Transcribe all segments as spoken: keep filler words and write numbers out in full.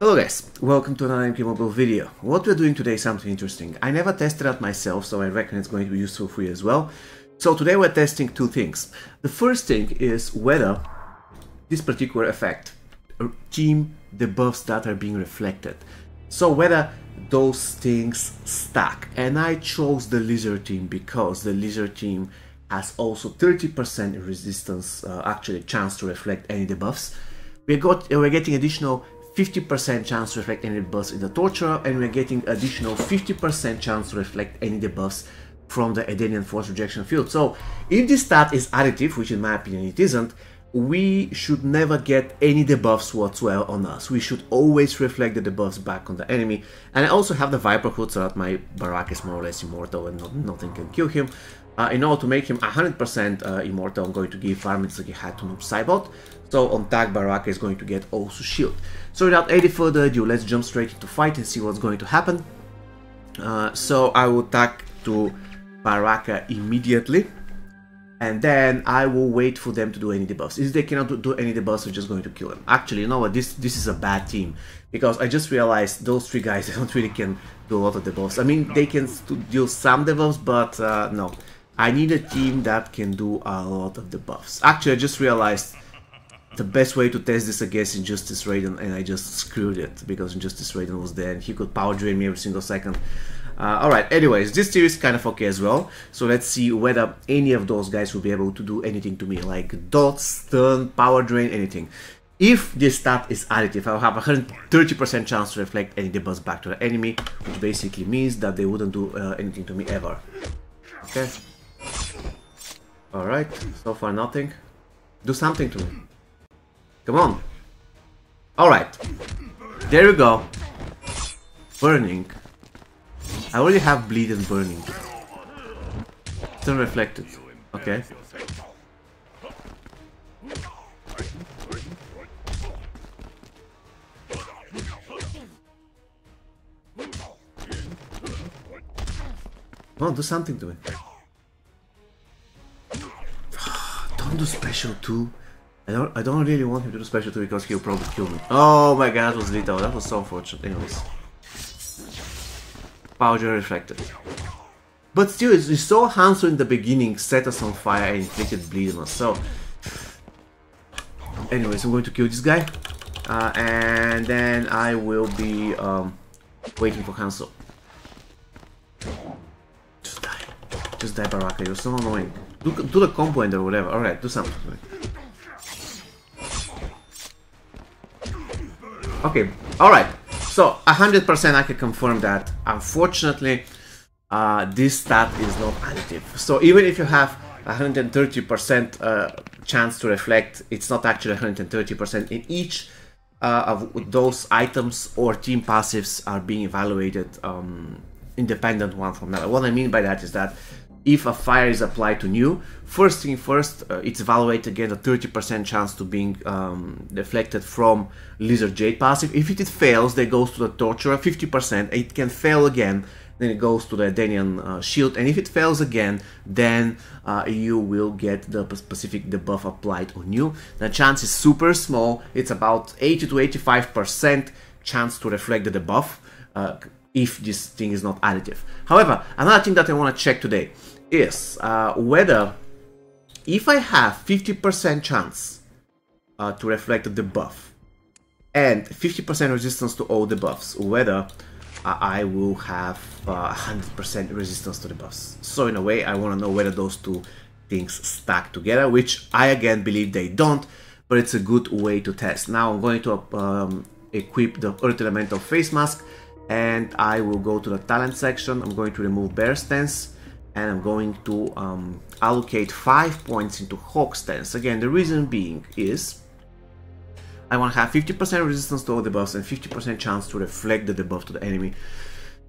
Hello guys, welcome to another M K Mobile video. What we're doing today is something interesting. I never tested out myself, so I reckon it's going to be useful for you as well. So today we're testing two things. The first thing is whether this particular effect, team debuffs that are being reflected. So whether those things stack. And I chose the Lizard team because the Lizard team has also thirty percent resistance, uh, actually chance to reflect any debuffs. We got, uh, we're getting additional fifty percent chance to reflect any debuffs in the Torturer, and we're getting additional fifty percent chance to reflect any debuffs from the Edenian Force Rejection field. So if this stat is additive, which in my opinion it isn't, we should never get any debuffs whatsoever on us. We should always reflect the debuffs back on the enemy. And I also have the Viper Hood so that my Baraka is more or less immortal and not, nothing can kill him. Uh, in order to make him one hundred percent uh, immortal, I'm going to give Farmits like he had to Noob Saibot. So on tag, Baraka is going to get also shield. So without any further ado, let's jump straight into fight and see what's going to happen. Uh, so I will tag to Baraka immediately. And then I will wait for them to do any debuffs. If they cannot do any debuffs, we're just going to kill them. Actually, you know what, this this is a bad team. Because I just realized those three guys, they don't really can do a lot of debuffs. I mean, they can deal some debuffs, but uh, no. I need a team that can do a lot of debuffs. Actually, I just realized the best way to test this against Injustice Raiden, and I just screwed it because Injustice Raiden was there and he could power drain me every single second. Uh, Alright, anyways, this tier is kind of okay as well, so let's see whether any of those guys will be able to do anything to me, like dot, stun, power drain, anything. If this stat is additive, I'll have one hundred thirty percent chance to reflect any debuffs back to the enemy, which basically means that they wouldn't do uh, anything to me ever. Okay. Alright, so far nothing. Do something to me. Come on. Alright. There we go. Burning. I already have bleed and burning. Still reflected. Okay. Come on, do something to it. Don't do special two. I don't I don't really want him to do special two because he'll probably kill me. Oh my god, that was lethal. That was so unfortunate. Anyways. Powder reflected. But still, you saw Hansel in the beginning set us on fire and inflicted bleed on us, so... Anyways, I'm going to kill this guy. Uh, and then I will be um, waiting for Hansel. Just die. Just die, Baraka, you're so annoying. Do, do the combo end or whatever. Alright, do something. Okay, alright. So, one hundred percent I can confirm that, unfortunately, uh, this stat is not additive. So even if you have one hundred thirty percent uh, chance to reflect, it's not actually one hundred thirty percent. In each uh, of those items or team passives are being evaluated um, independent one from another. What I mean by that is that if a fire is applied to new, first thing first, uh, it's evaluated again a thirty percent chance to being um, deflected from Lizard Jade passive. If it, it fails, then it goes to the Torturer, fifty percent. It can fail again, then it goes to the Edenian uh, shield. And if it fails again, then uh, you will get the specific debuff applied on you. The chance is super small. It's about eighty to eighty-five percent chance to reflect the debuff uh, if this thing is not additive. However, another thing that I want to check today is uh, whether if I have fifty percent chance uh, to reflect the debuff and fifty percent resistance to all debuffs, whether uh, I will have uh, one hundred percent resistance to debuffs. So in a way, I want to know whether those two things stack together, which I again believe they don't, but it's a good way to test. Now I'm going to um, equip the Earth Elemental Face Mask, and I will go to the talent section. I'm going to remove Bear Stance, and I'm going to um, allocate five points into Hawk Stance. Again, the reason being is I want to have fifty percent resistance to all debuffs and fifty percent chance to reflect the debuff to the enemy.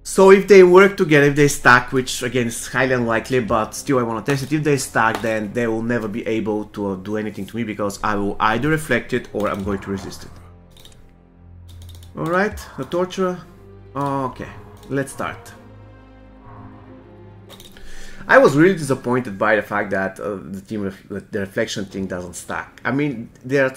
So if they work together, if they stack, which again is highly unlikely, but still I want to test it. If they stack, then they will never be able to do anything to me because I will either reflect it or I'm going to resist it. Alright, the Torturer. Okay, let's start. I was really disappointed by the fact that uh, the team ref the reflection thing doesn't stack. I mean, there are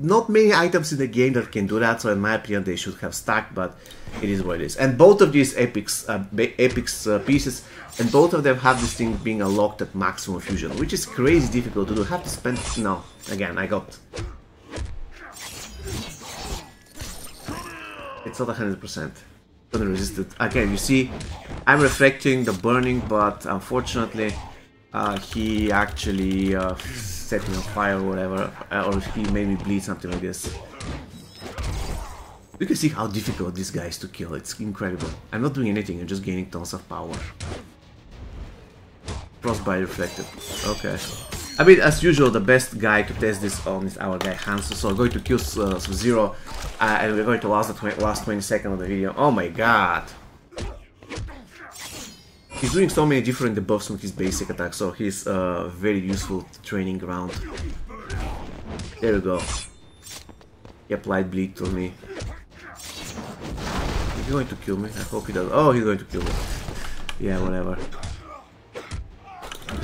not many items in the game that can do that, so in my opinion they should have stacked, but it is what it is. And both of these epics, uh, epics uh, pieces, and both of them have this thing being unlocked at maximum fusion, which is crazy difficult to do. Have to spend... no, again, I got... it's not one hundred percent. Couldn't resist it. Again, you see, I'm reflecting the burning, but unfortunately uh, he actually uh, set me on fire or whatever, or he made me bleed, something like this. You can see how difficult this guy is to kill, it's incredible. I'm not doing anything, I'm just gaining tons of power. Frostbite reflected, okay. I mean, as usual, the best guy to test this on is our guy Hansel, so I'm going to kill uh, Sub-Zero, uh, and we're going to last the last twenty seconds of the video. Oh my god! He's doing so many different debuffs on his basic attack, so he's a uh, very useful training ground. There we go. He applied bleed to me. Is he going to kill me? I hope he doesn't. Oh, he's going to kill me. Yeah, whatever.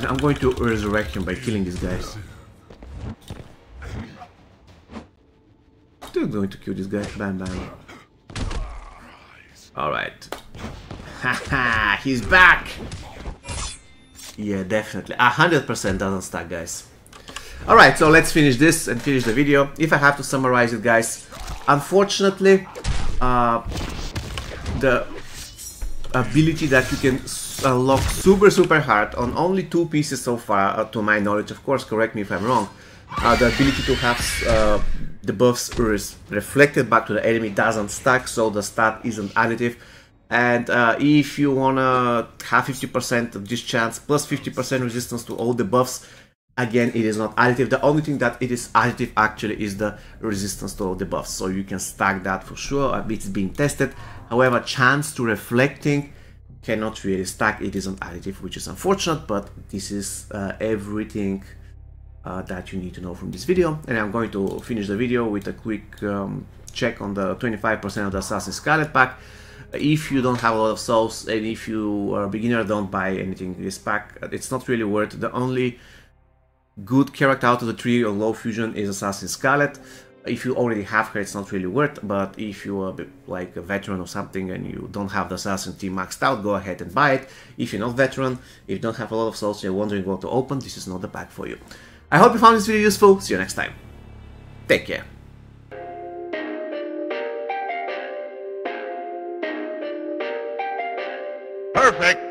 I'm going to resurrect him by killing these guys. Still going to kill this guy. Bam, bam. Alright. Haha, he's back! Yeah, definitely. A hundred percent doesn't stack, guys. Alright, so let's finish this and finish the video. If I have to summarize it, guys, unfortunately, uh, the ability that you can unlock super super hard on only two pieces so far, uh, to my knowledge, of course, correct me if I'm wrong, uh, the ability to have uh, the buffs reflected back to the enemy doesn't stack, so the stat isn't additive. And uh, if you wanna have fifty percent of this chance plus fifty percent resistance to all the buffs, again, it is not additive. The only thing that it is additive actually is the resistance to all the buffs, so you can stack that for sure. It's being tested, however, chance to reflecting cannot really stack. It isn't additive, which is unfortunate, but this is uh, everything uh, that you need to know from this video. And I'm going to finish the video with a quick um, check on the twenty-five percent of the Assassin Scarlet pack. If you don't have a lot of souls and if you are a beginner, don't buy anything in this pack. It's not really worth it. The only good character out of the three on low fusion is Assassin Scarlet. If you already have her, it's not really worth, but if you are like a veteran or something and you don't have the Assassin team maxed out, go ahead and buy it. If you're not veteran, if you don't have a lot of souls, you're wondering what to open, this is not the pack for you. I hope you found this video useful. See you next time. Take care. Perfect.